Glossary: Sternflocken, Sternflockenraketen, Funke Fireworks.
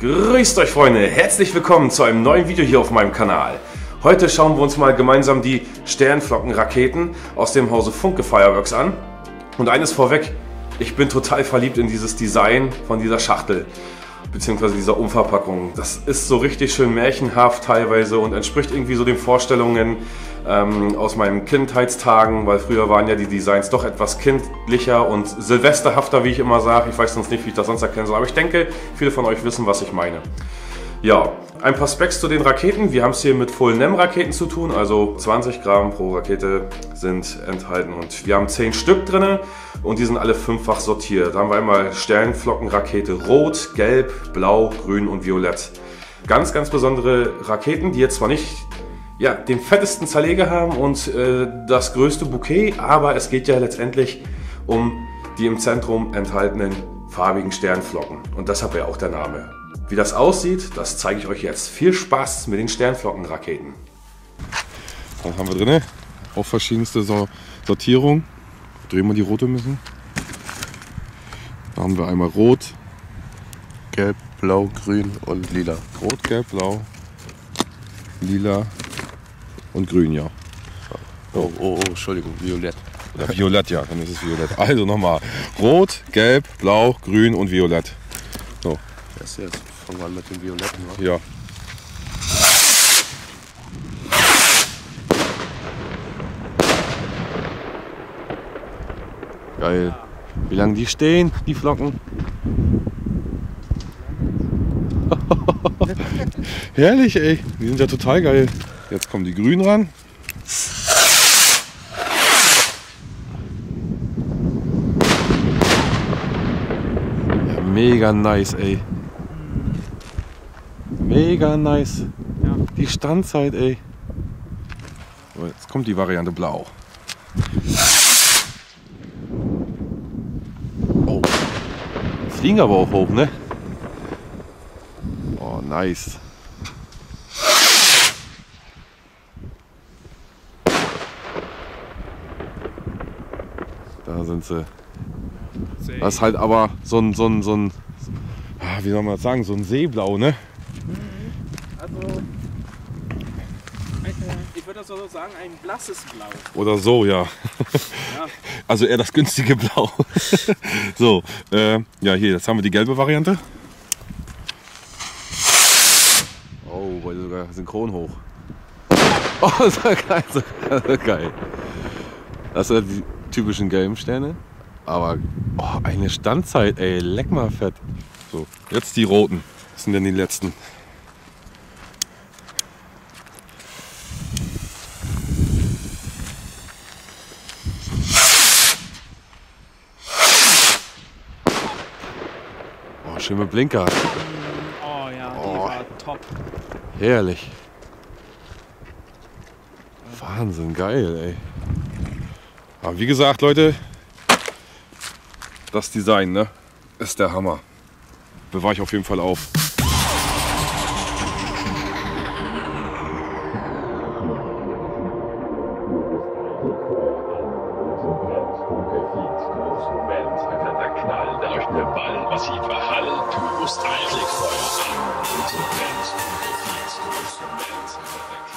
Grüßt euch Freunde, herzlich willkommen zu einem neuen Video hier auf meinem Kanal. Heute schauen wir uns mal gemeinsam die Sternflockenraketen aus dem Hause Funke Fireworks an. Und eines vorweg, ich bin total verliebt in dieses Design von dieser Schachtel bzw. dieser Umverpackung. Das ist so richtig schön märchenhaft teilweise und entspricht irgendwie so den Vorstellungen aus meinen Kindheitstagen, weil früher waren ja die Designs doch etwas kindlicher und silvesterhafter, wie ich immer sage. Ich weiß sonst nicht, wie ich das sonst erkennen soll, aber ich denke, viele von euch wissen, was ich meine. Ja, ein paar Specs zu den Raketen. Wir haben es hier mit Full-NEM-Raketen zu tun, also 20 Gramm pro Rakete sind enthalten. Und wir haben 10 Stück drin und die sind alle fünffach sortiert. Da haben wir einmal Sternflockenrakete Rot, Gelb, Blau, Grün und Violett. Ganz, ganz besondere Raketen, die jetzt zwar nicht den fettesten Zerleger haben und das größte Bouquet, aber es geht ja letztendlich um die im Zentrum enthaltenen farbigen Sternflocken. Und deshalb ja auch der Name. Wie das aussieht, das zeige ich euch jetzt. Viel Spaß mit den Sternflockenraketen. Was haben wir drin? Auch verschiedenste Sortierung. Drehen wir die rote müssen. Da haben wir einmal Rot, Gelb, Blau, Grün und Lila. Rot, Gelb, Blau, Lila und Grün, ja. Oh, Entschuldigung, Violett. Ja, Violett, ja, dann ist es Violett. Also nochmal. Rot, Gelb, Blau, Grün und Violett. So. Jetzt fangen wir an mit dem Violetten, oder? Ja. Geil. Wie lange die stehen, die Flocken? Herrlich, ey. Die sind ja total geil. Jetzt kommen die Grünen ran. Ja, mega nice, ey. Mega nice. Ja. Die Standzeit, ey. So, jetzt kommt die Variante Blau. Oh. Fliegen aber auch hoch, ne? Oh, nice. Da sind sie. Das ist halt aber so ein wie soll man das sagen, so ein Seeblau, ne? Also, ich würde das also sagen, ein blasses Blau. Oder so, ja. Also eher das günstige Blau. So, ja, hier, jetzt haben wir die gelbe Variante. Oh, wollte sogar synchron hoch. Oh, das war geil, Das sind die typischen gelben Sterne. Aber oh, eine Standzeit, ey, leck mal fett. So, jetzt die roten. Das sind denn die letzten. Schöne Blinker. Oh ja, die war top. Herrlich. Wahnsinn, geil, ey. Aber wie gesagt, Leute, das Design, ne, ist der Hammer. Bewahre ich auf jeden Fall auf. Massive Hall, du musst eilig Feuer an.